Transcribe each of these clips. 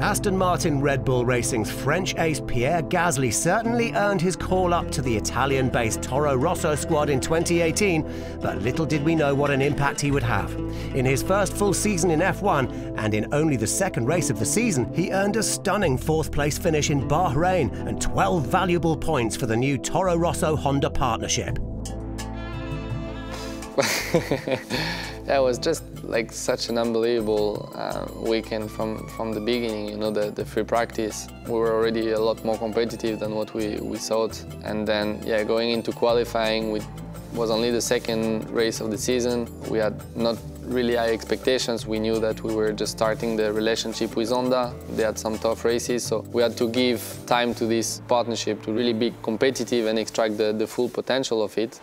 Aston Martin Red Bull Racing's French ace Pierre Gasly certainly earned his call-up to the Italian-based Toro Rosso squad in 2018, but little did we know what an impact he would have. In his first full season in F1, and in only the second race of the season, he earned a stunning fourth-place finish in Bahrain and 12 valuable points for the new Toro Rosso-Honda partnership. That was just like such an unbelievable weekend from the beginning, you know, the free practice. We were already a lot more competitive than what we thought. And then, yeah, going into qualifying, which was only the second race of the season, we had not really high expectations. We knew that we were just starting the relationship with Honda. They had some tough races, so we had to give time to this partnership to really be competitive and extract the full potential of it.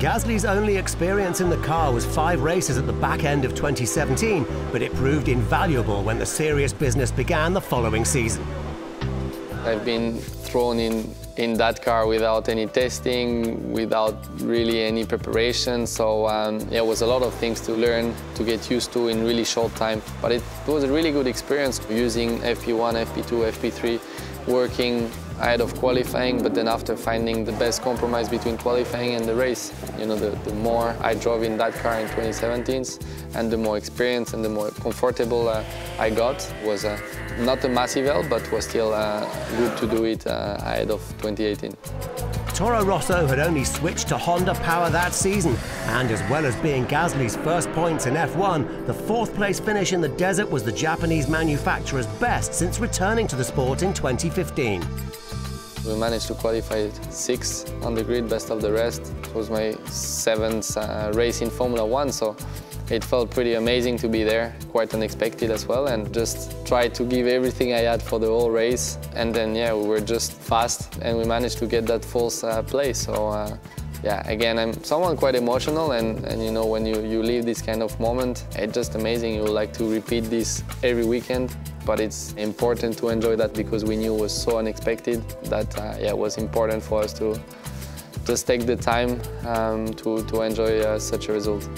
Gasly's only experience in the car was 5 races at the back end of 2017, but it proved invaluable when the serious business began the following season. I've been thrown in that car without any testing, without really any preparation, so yeah, it was a lot of things to learn, to get used to in really short time. But it was a really good experience using FP1, FP2, FP3, working ahead of qualifying, but then after finding the best compromise between qualifying and the race. You know, the more I drove in that car in 2017, and the more experience and the more comfortable I got. It was not a massive help, but was still good to do it ahead of 2018. Toro Rosso had only switched to Honda power that season, and as well as being Gasly's first points in F1, the fourth-place finish in the desert was the Japanese manufacturer's best since returning to the sport in 2015. We managed to qualify 6th on the grid, best of the rest. It was my 7th race in Formula 1, so it felt pretty amazing to be there, quite unexpected as well, and just tried to give everything I had for the whole race. And then, yeah, we were just fast, and we managed to get that fourth place. So, yeah, again, I'm someone quite emotional, and you know, when you live this kind of moment, it's just amazing. You would like to repeat this every weekend. But it's important to enjoy that because we knew it was so unexpected that yeah, it was important for us to just take the time to enjoy such a result.